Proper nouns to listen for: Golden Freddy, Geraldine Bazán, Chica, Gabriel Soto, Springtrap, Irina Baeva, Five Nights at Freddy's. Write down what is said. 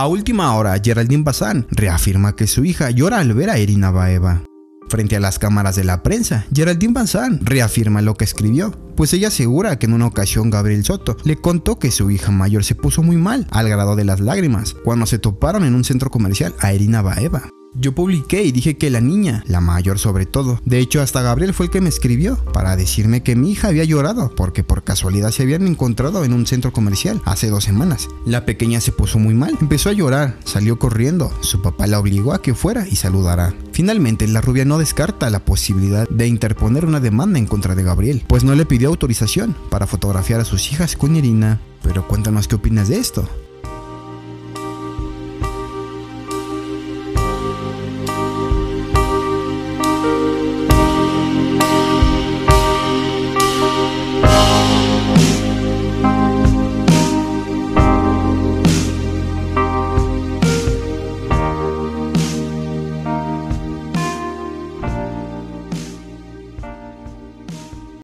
A última hora, Geraldine Bazán reafirma que su hija llora al ver a Irina Baeva. Frente a las cámaras de la prensa, Geraldine Bazán reafirma lo que escribió, pues ella asegura que en una ocasión Gabriel Soto le contó que su hija mayor se puso muy mal, al grado de las lágrimas, cuando se toparon en un centro comercial a Irina Baeva. Yo publiqué y dije que la niña, la mayor sobre todo, de hecho hasta Gabriel fue el que me escribió para decirme que mi hija había llorado porque por casualidad se habían encontrado en un centro comercial hace 2 semanas. La pequeña se puso muy mal, empezó a llorar, salió corriendo, su papá la obligó a que fuera y saludara. Finalmente, la rubia no descarta la posibilidad de interponer una demanda en contra de Gabriel, pues no le pidió autorización para fotografiar a sus hijas con Irina. Pero cuéntanos qué opinas de esto.